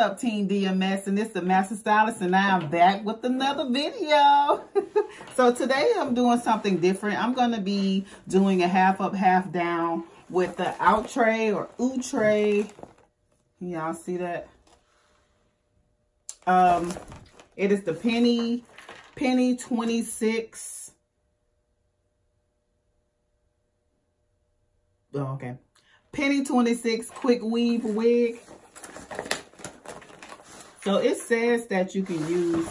up, Team DMS, and it's the Master Stylist, and I'm back with another video. So today I'm doing something different. I'm going to be doing a half up, half down with the Outre or Outre. Can y'all see that? It is the Penny 26. Oh, okay. Penny 26 Quick Weave Wig. So it says that you can use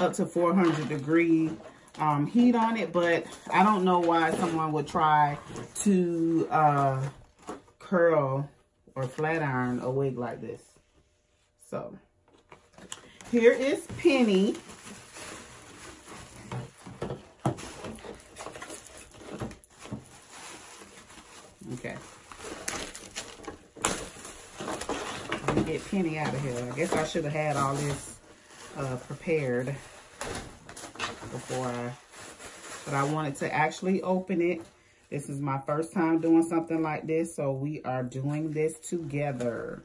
up to 400-degree heat on it, but I don't know why someone would try to curl or flat iron a wig like this. So here is Penny. Okay. Get Penny out of here. I guess I should have had all this prepared before but I wanted to actually open it. This is my first time doing something like this, so we are doing this together.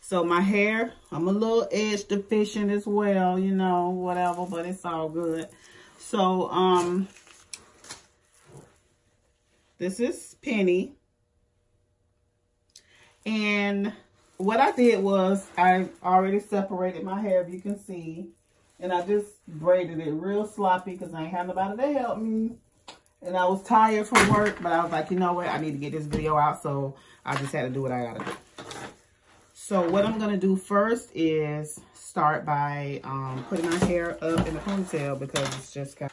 So my hair, I'm a little edge deficient as well, you know, whatever, but it's all good. So this is Penny. And what I did was I already separated my hair, if you can see, and I just braided it real sloppy because I ain't had nobody to help me. And I was tired from work, but I was like, you know what? I need to get this video out, so I just had to do what I gotta do. So what I'm gonna do first is start by putting my hair up in a ponytail because it's just kind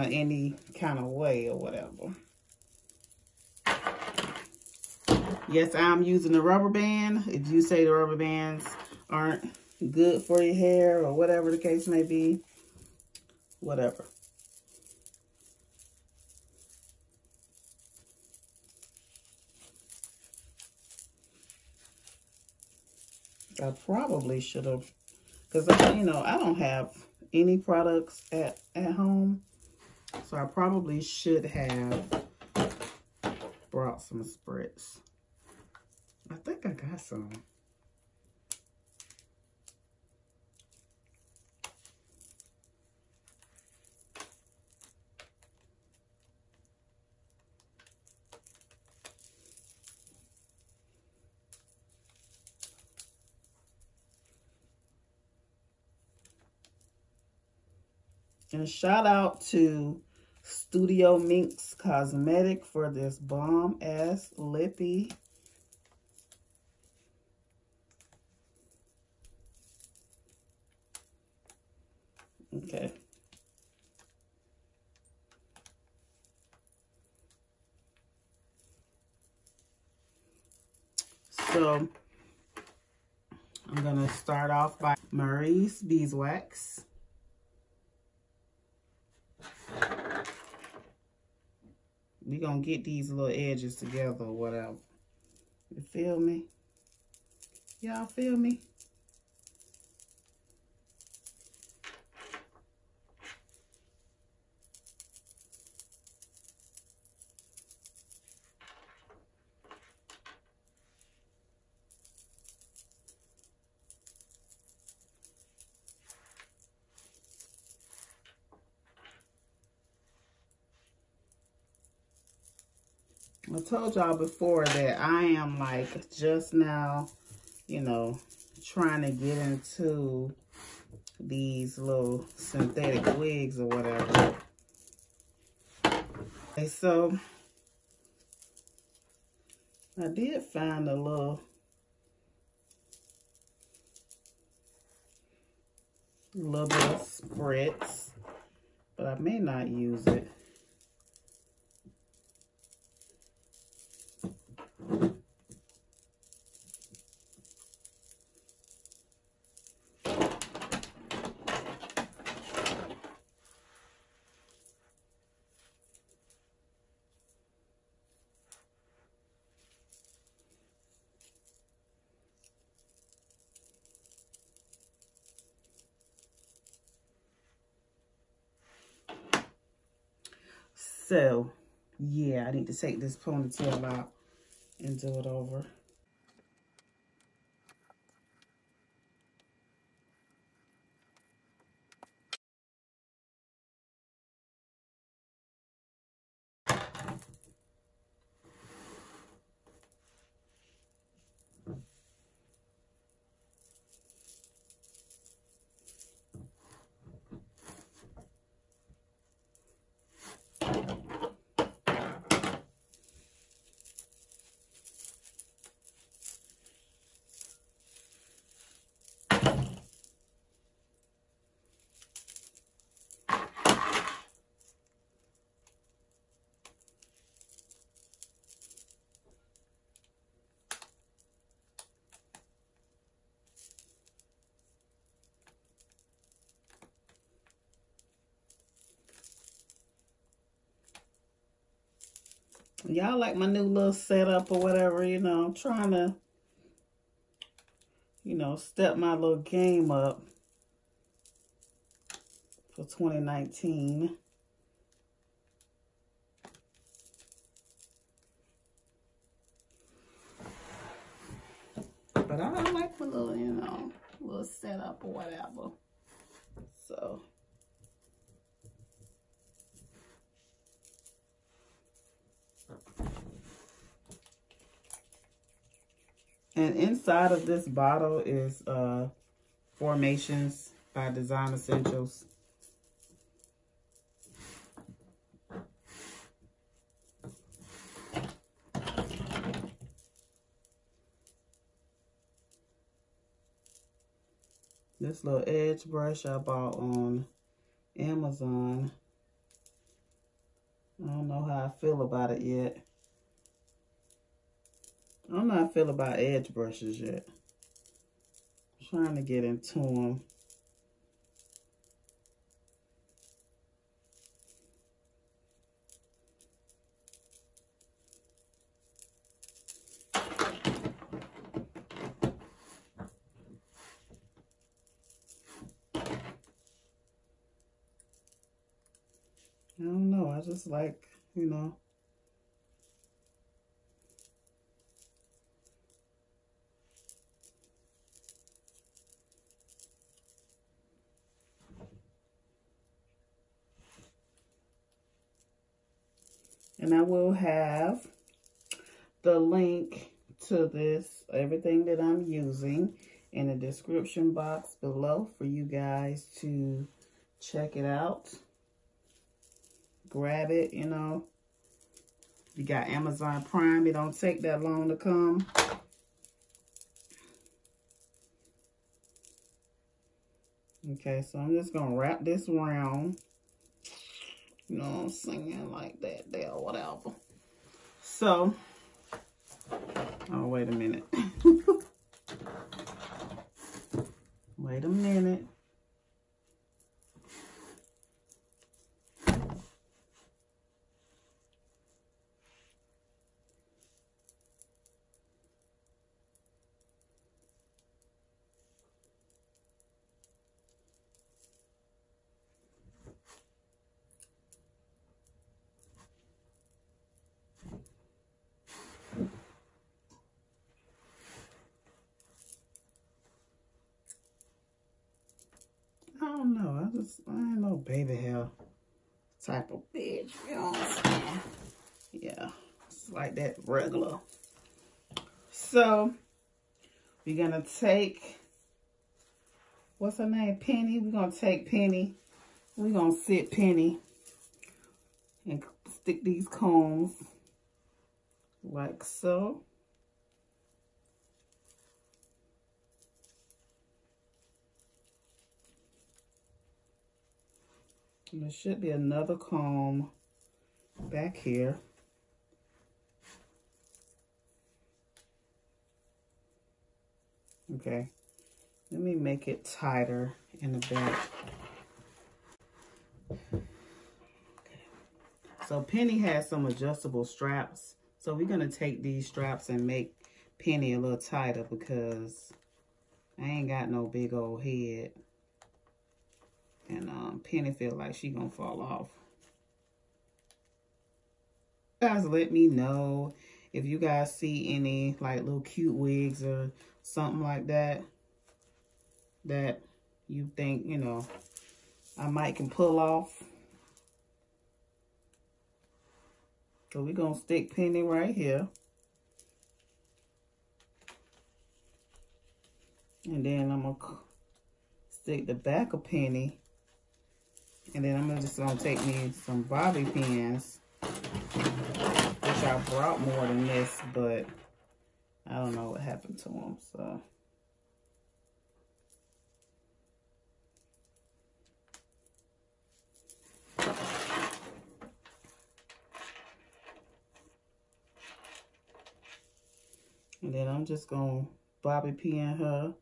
of any kind of way or whatever. Yes, I'm using a rubber band. If you say the rubber bands aren't good for your hair or whatever the case may be, whatever. I probably should have, because, you know, I don't have any products at home. So I probably should have brought some spritz. I think I got some. And shout out to Studio Minx Cosmetic for this bomb ass lippy. Okay. So I'm going to start off by Murray's beeswax. We're going to get these little edges together or whatever. You feel me? Y'all feel me? I told y'all before that I am like just now, you know, trying to get into these little synthetic wigs or whatever. Okay, so I did find a little bit of spritz, but I may not use it. So, yeah, I need to take this ponytail out and do it over. Y'all like my new little setup or whatever, you know, I'm trying to, you know, step my little game up for 2019. But I like my little, you know, little setup or whatever. So. And inside of this bottle is Formations by Design Essentials. This little edge brush I bought on Amazon. I don't know how I feel about it yet. I don't know how I feel about edge brushes yet. I'm trying to get into them. I don't know. I just like, you know. And I will have the link to this, everything that I'm using, in the description box below for you guys to check it out. Grab it, you know. You got Amazon Prime. It don't take that long to come. Okay, so I'm just going to wrap this round. You know what I'm saying? Like that there or whatever. So, oh, wait a minute. Wait a minute. I ain't no baby hair type of bitch, you know what I'm saying? Yeah, it's like that regular. So, we're going to take, what's her name? Penny. We're going to take Penny. We're going to sit Penny and stick these combs like so. And there should be another comb back here. Okay, let me make it tighter in the back. Okay. So Penny has some adjustable straps. So we're going to take these straps and make Penny a little tighter because I ain't got no big old head. And Penny feel like she gonna fall off. Guys, let me know if you guys see any like little cute wigs or something like that, that you think, you know, I might can pull off. So we're going to stick Penny right here. And then I'm going to stick the back of Penny. And then I'm just going to take me some bobby pins, which I brought more than this, but I don't know what happened to them, so. And then I'm just going to bobby pin her.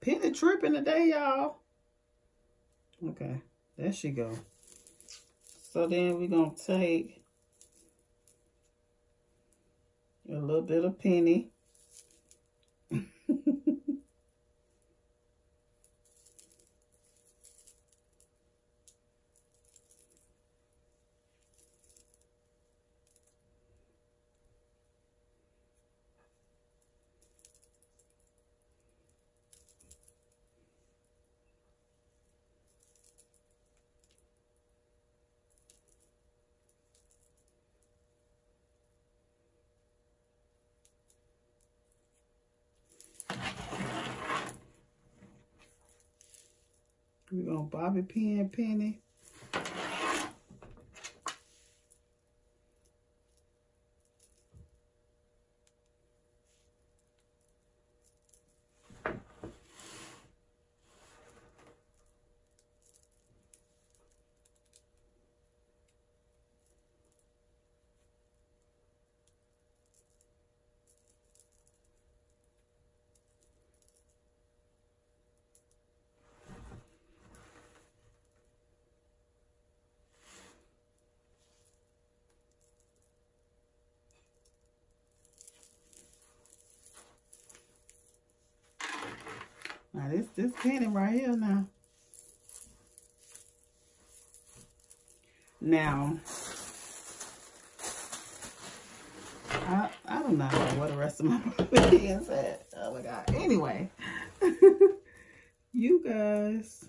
Penny tripping today, y'all. Okay, there she go. So then we're going to take a little bit of Penny. We're going to bobby pin Penny. Now this Penny right here now. Now, I don't know where the rest of my pins at. Oh my God. Anyway, you guys.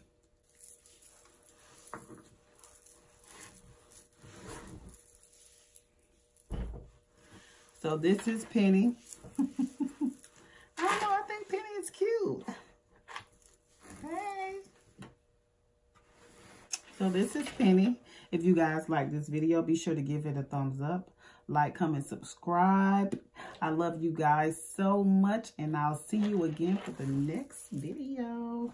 So this is Penny. I don't know. I think Penny is cute. Hey. So this is Penny. If you guys like this video, be sure to give it a thumbs up, like, comment, subscribe. I love you guys so much, and I'll see you again for the next video.